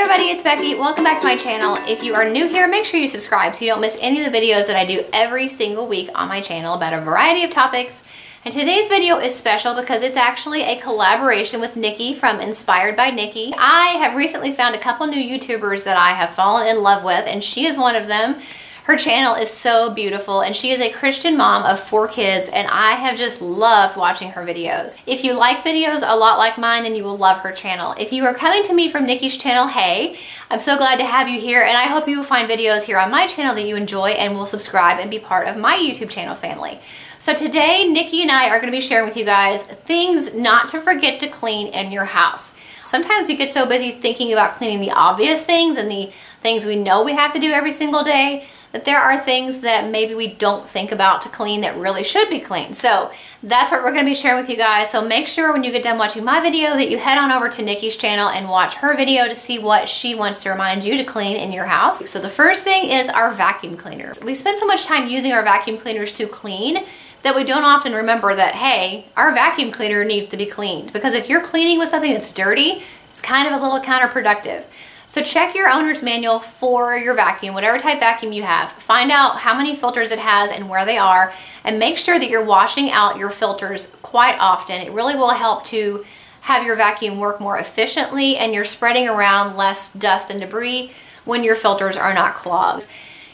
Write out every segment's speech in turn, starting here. everybody, it's Becky. Welcome back to my channel. If you are new here, make sure you subscribe so you don't miss any of the videos that I do every single week on my channel about a variety of topics. And today's video is special because it's actually a collaboration with Nikki from Inspired by Nikki. I have recently found a couple new YouTubers that I have fallen in love with, and she is one of them. Her channel is so beautiful, and she is a Christian mom of 4 kids, and I have just loved watching her videos. If you like videos a lot like mine, then you will love her channel. If you are coming to me from Nikki's channel, hey, I'm so glad to have you here, and I hope you will find videos here on my channel that you enjoy and will subscribe and be part of my YouTube channel family. So today, Nikki and I are going to be sharing with you guys things not to forget to clean in your house. Sometimes we get so busy thinking about cleaning the obvious things and the things we know we have to do every single day, that there are things that maybe we don't think about to clean that really should be cleaned. So that's what we're going to be sharing with you guys. So make sure when you get done watching my video that you head on over to Nikki's channel and watch her video to see what she wants to remind you to clean in your house. So the first thing is our vacuum cleaners. We spend so much time using our vacuum cleaners to clean that we don't often remember that, hey, our vacuum cleaner needs to be cleaned. Because if you're cleaning with something that's dirty, it's kind of a little counterproductive. So check your owner's manual for your vacuum, whatever type vacuum you have. Find out how many filters it has and where they are, and make sure that you're washing out your filters quite often. It really will help to have your vacuum work more efficiently, and you're spreading around less dust and debris when your filters are not clogged.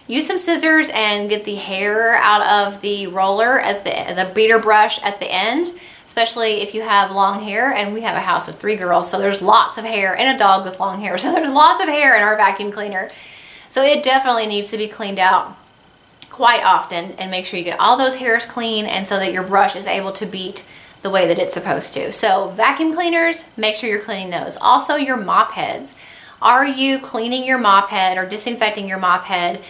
Use some scissors and get the hair out of the roller at the beater brush at the end, especially if you have long hair, and we have a house of 3 girls, so there's lots of hair, and a dog with long hair, so there's lots of hair in our vacuum cleaner. So it definitely needs to be cleaned out quite often, and make sure you get all those hairs clean and so that your brush is able to beat the way that it's supposed to. So vacuum cleaners, make sure you're cleaning those. Also your mop heads. Are you cleaning your mop head or disinfecting your mop head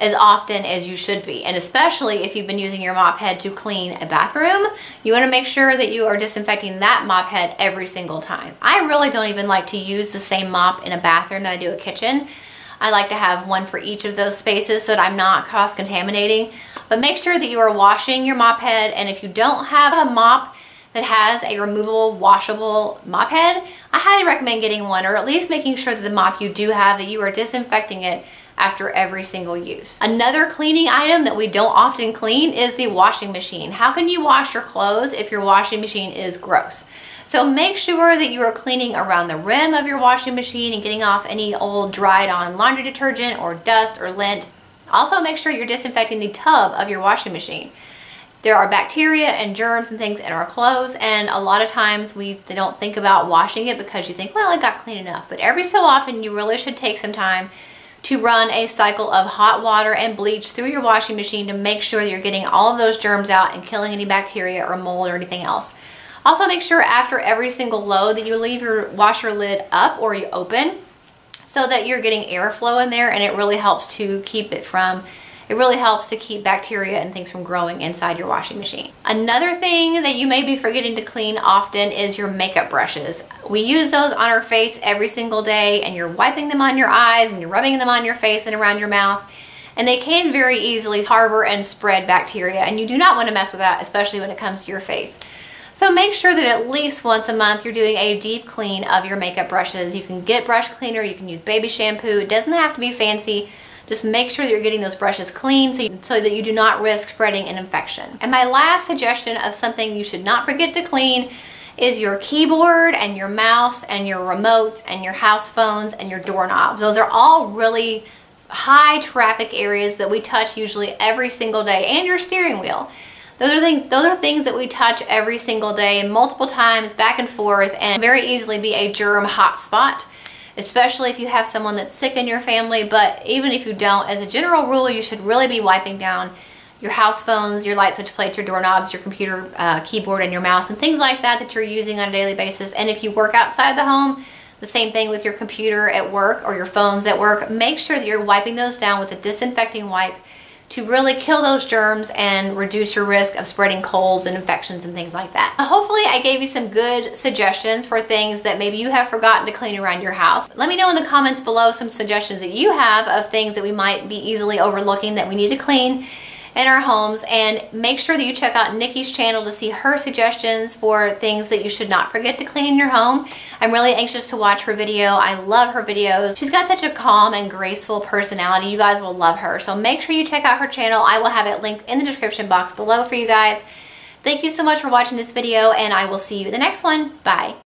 as often as you should be? And especially if you've been using your mop head to clean a bathroom, you want to make sure that you are disinfecting that mop head every single time. I really don't even like to use the same mop in a bathroom that I do a kitchen. I like to have one for each of those spaces so that I'm not cross-contaminating. But make sure that you are washing your mop head, and if you don't have a mop that has a removable, washable mop head, I highly recommend getting one, or at least making sure that the mop you do have, that you are disinfecting it after every single use. Another cleaning item that we don't often clean is the washing machine. How can you wash your clothes if your washing machine is gross? So make sure that you are cleaning around the rim of your washing machine and getting off any old dried on laundry detergent or dust or lint. Also make sure you're disinfecting the tub of your washing machine. There are bacteria and germs and things in our clothes, and a lot of times we don't think about washing it because you think, well, it got clean enough. But every so often you really should take some time to run a cycle of hot water and bleach through your washing machine to make sure that you're getting all of those germs out and killing any bacteria or mold or anything else. Also make sure after every single load that you leave your washer lid up, or you open, so that you're getting airflow in there, and it really helps to keep keep bacteria and things from growing inside your washing machine. Another thing that you may be forgetting to clean often is your makeup brushes. We use those on our face every single day, and you're wiping them on your eyes, and you're rubbing them on your face and around your mouth, and they can very easily harbor and spread bacteria, and you do not want to mess with that, especially when it comes to your face. So make sure that at least once a month you're doing a deep clean of your makeup brushes. You can get brush cleaner, you can use baby shampoo, it doesn't have to be fancy. Just make sure that you're getting those brushes clean so that you do not risk spreading an infection. And my last suggestion of something you should not forget to clean is your keyboard and your mouse and your remotes and your house phones and your doorknobs. Those are all really high traffic areas that we touch usually every single day, and your steering wheel. Those are things that we touch every single day, multiple times, back and forth, and very easily be a germ hotspot. Especially if you have someone that's sick in your family, but even if you don't, as a general rule, you should really be wiping down your house phones, your light switch plates, your doorknobs, your computer keyboard, and your mouse, and things like that that you're using on a daily basis. And if you work outside the home, the same thing with your computer at work or your phones at work. Make sure that you're wiping those down with a disinfecting wipe to really kill those germs and reduce your risk of spreading colds and infections and things like that. Hopefully I gave you some good suggestions for things that maybe you have forgotten to clean around your house. Let me know in the comments below some suggestions that you have of things that we might be easily overlooking that we need to clean. in our homes, and make sure that you check out Nikki's channel to see her suggestions for things that you should not forget to clean in your home. I'm really anxious to watch her video. I love her videos. She's got such a calm and graceful personality. You guys will love her. So make sure you check out her channel. I will have it linked in the description box below for you guys. Thank you so much for watching this video, and I will see you in the next one. Bye.